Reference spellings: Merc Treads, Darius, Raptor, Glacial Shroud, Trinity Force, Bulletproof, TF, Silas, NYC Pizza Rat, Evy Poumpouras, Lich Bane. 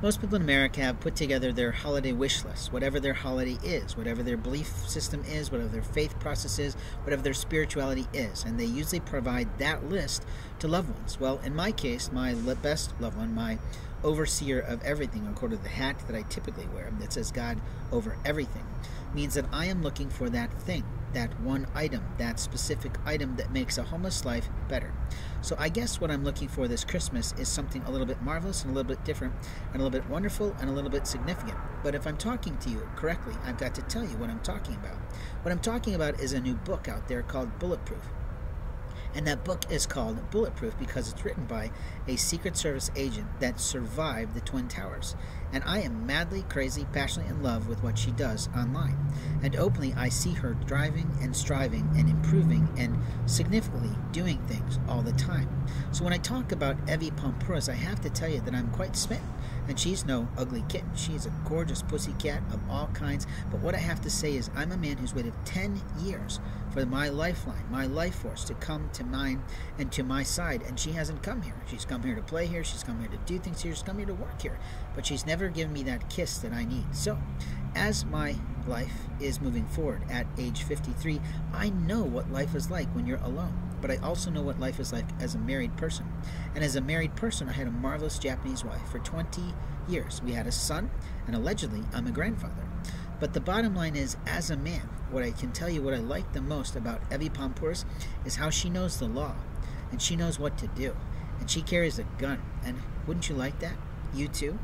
Most people in America have put together their holiday wish list, whatever their holiday is, whatever their belief system is, whatever their faith process is, whatever their spirituality is, and they usually provide that list to loved ones. Well, in my case, my best loved one, my overseer of everything, according to the hat that I typically wear, that says God over everything, means that I am looking for that thing, that one item, that specific item that makes a homeless life better. So I guess what I'm looking for this Christmas is something a little bit marvelous and a little bit different and a little bit wonderful and a little bit significant. But if I'm talking to you correctly, I've got to tell you what I'm talking about. What I'm talking about is a new book out there called Bulletproof. And that book is called Bulletproof because it's written by a Secret Service agent that survived the Twin Towers. And I am madly, crazy, passionately in love with what she does online. And openly, I see her driving and striving and improving and significantly doing things all the time. So when I talk about Evy Poumpouras, I have to tell you that I'm quite smitten. And she's no ugly kitten. She's a gorgeous pussycat of all kinds. But what I have to say is I'm a man who's waited 10 years for my lifeline, my life force to come to mine and to my side. And she hasn't come here. She's come here to play here. She's come here to do things here. She's come here to work here. But she's never given me that kiss that I need. So as my life is moving forward at age 53, I know what life is like when you're alone. But I also know what life is like as a married person. And as a married person, I had a marvelous Japanese wife for 20 years. We had a son, and allegedly, I'm a grandfather. But the bottom line is, as a man, what I can tell you, what I like the most about Evy Poumpouras is how she knows the law, and she knows what to do, and she carries a gun. And wouldn't you like that? You too?